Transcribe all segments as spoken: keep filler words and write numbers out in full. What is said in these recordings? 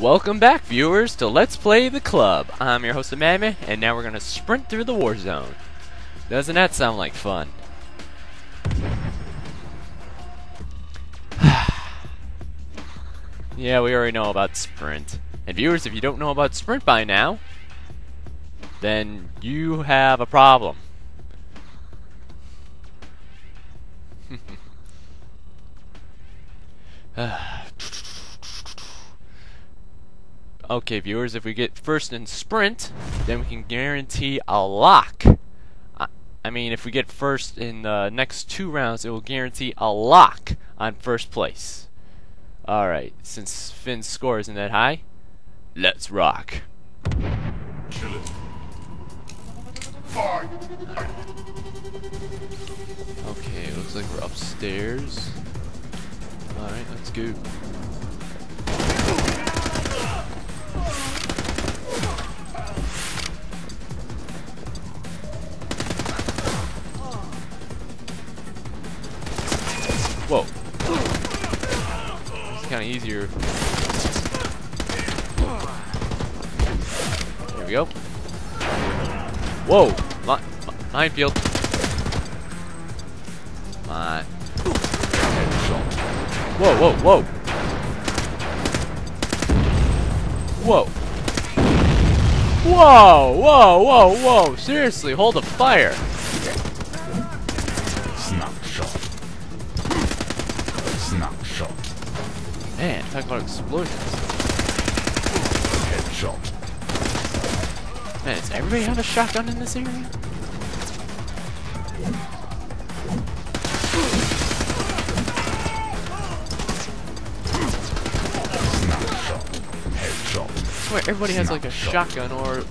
Welcome back, viewers, to Let's Play the Club. I'm your host, Amami, and now we're gonna sprint through the war zone. Doesn't that sound like fun? Yeah, we already know about sprint. And viewers, if you don't know about sprint by now, then you have a problem. Okay, viewers, if we get first in sprint, then we can guarantee a lock. I, I mean, if we get first in the next two rounds, it will guarantee a lock on first place. Alright, since Finn's score isn't that high, let's rock. Kill it. Fight. Okay, looks like we're upstairs. Alright, let's go. Whoa. It's kind of easier. There we go. Whoa! Minefield. Come on. Whoa, whoa, whoa. Whoa. Whoa, whoa, whoa, whoa. Seriously, hold the fire. Man, talk about explosions. Headshot. Man, does everybody have a shotgun in this area? Snapshot. Headshot. Wait, everybody has like a shotgun or...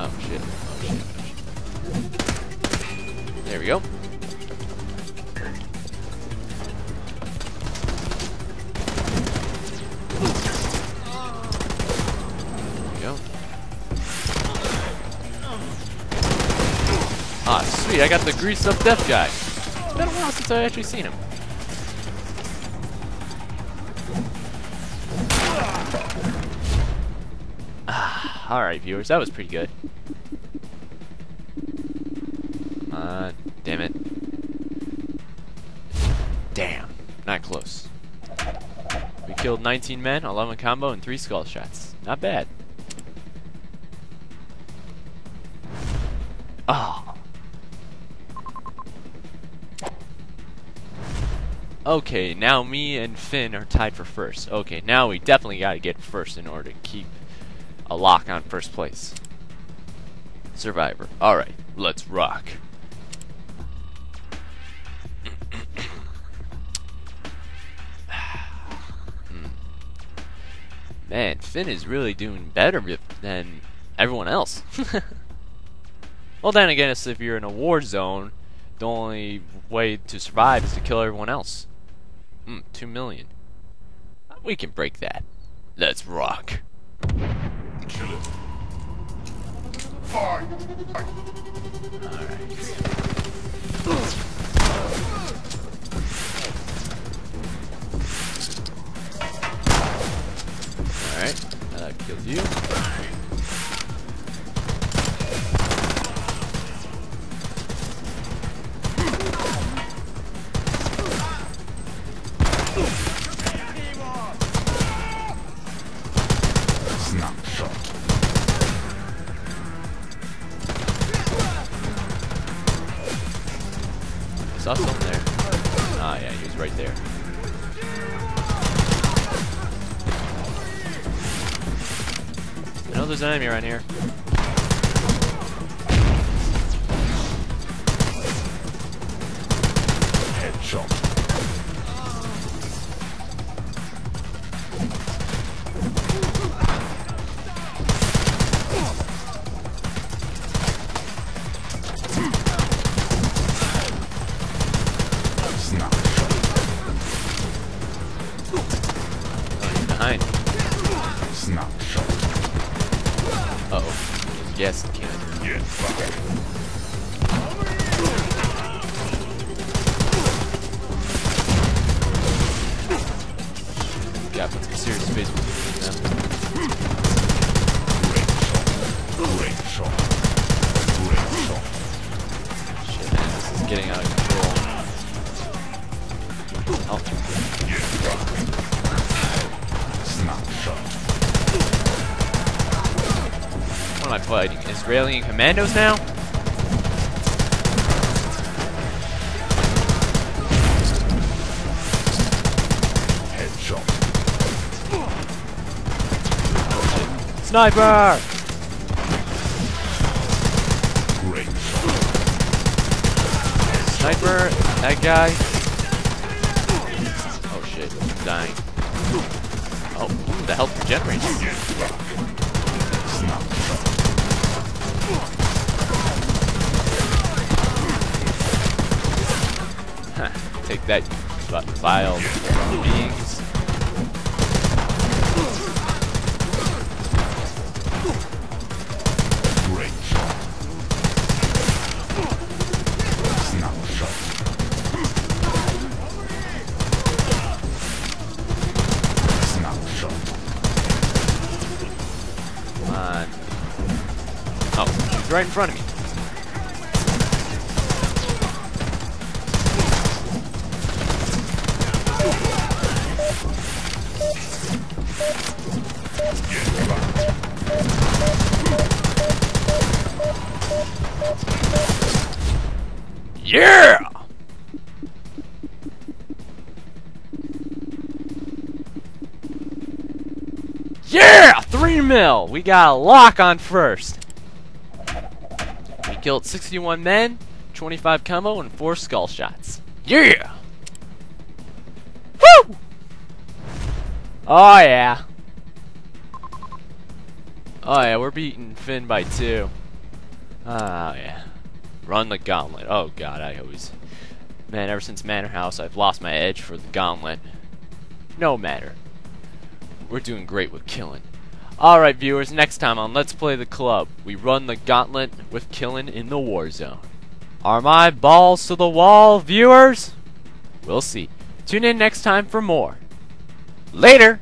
Oh shit. Oh shit. Oh shit. There we go. Ah, sweet, I got the greased up deaf guy. It's been a while since I've actually seen him. Ah, alright, viewers, that was pretty good. Come on, damn it. Damn, not close. We killed nineteen men, eleven combo, and three skull shots. Not bad. Ah. Oh. Okay, now me and Finn are tied for first. Okay, now we definitely gotta get first in order to keep a lock on first place. Survivor. Alright, let's rock. Man, Finn is really doing better than everyone else. Well, then again, it's if you're in a war zone, the only way to survive is to kill everyone else. Mm, two million. We can break that. Let's rock. Kill it. Fight. Alright. Alright, that killed you. I saw something there. Ah, yeah, he was right there. I know there's an enemy around here. Uh-oh. Yes, it can. Yes, fuck. Yeah, put some serious face with you, man. Great shot. Great shot. Shit, man, this is getting out of control. Oh. Yeah. Snapshot. What am I fighting? Israeli commandos now? Headshot. Sniper! Sniper, that guy. Oh shit, I'm dying. Oh, the health regenerates. Huh, take that, you vile beings. Right in front of me. Yeah! Yeah! Three mil! We got a lock on first. Killed sixty-one men, twenty-five combo, and four skull shots. Yeah! Woo! Oh yeah. Oh yeah, we're beating Finn by two. Oh yeah. Run the gauntlet. Oh god, I always... Man, ever since Manor House, I've lost my edge for the gauntlet. No matter. We're doing great with killing. Alright viewers, next time on Let's Play the Club, we run the gauntlet with killing in the war zone. Are my balls to the wall, viewers? We'll see. Tune in next time for more. Later!